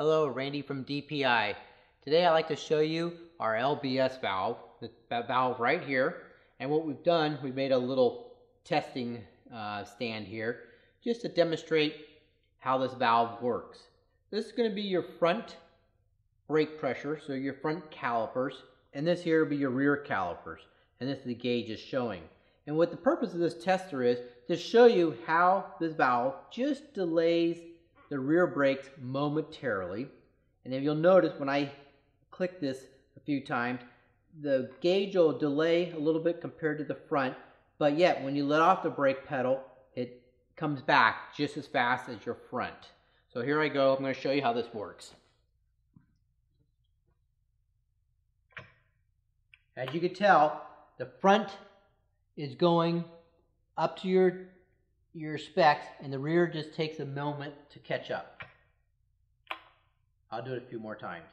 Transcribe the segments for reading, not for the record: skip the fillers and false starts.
Hello, Randy from DPI. Today I'd like to show you our LBS valve, that valve right here. And what we've done, we've made a little testing stand here just to demonstrate how this valve works. This is going to be your front brake pressure, so your front calipers, and this here will be your rear calipers, and this is the gauge is showing. And what the purpose of this tester is to show you how this valve just delays the rear brakes momentarily. And if you'll notice, when I click this a few times, the gauge will delay a little bit compared to the front, but yet when you let off the brake pedal, it comes back just as fast as your front. So here I go, I'm going to show you how this works. As you can tell, the front is going up to your specs, and the rear just takes a moment to catch up. I'll do it a few more times.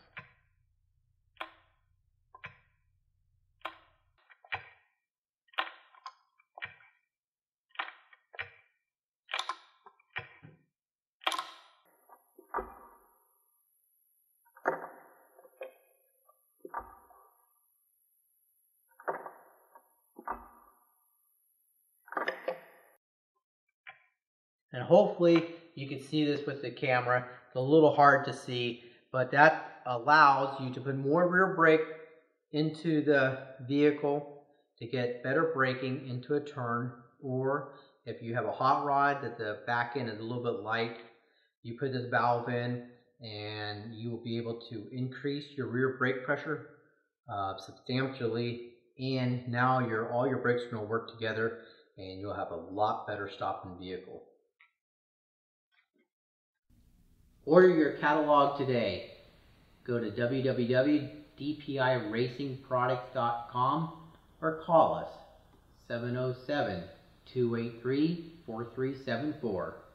And hopefully you can see this with the camera. It's a little hard to see, but that allows you to put more rear brake into the vehicle to get better braking into a turn, or if you have a hot rod that the back end is a little bit light, you put this valve in and you will be able to increase your rear brake pressure substantially, and now all your brakes are going to work together and you'll have a lot better stopping vehicle. Order your catalog today. Go to www.dpiracingproducts.com or call us 707-283-4374.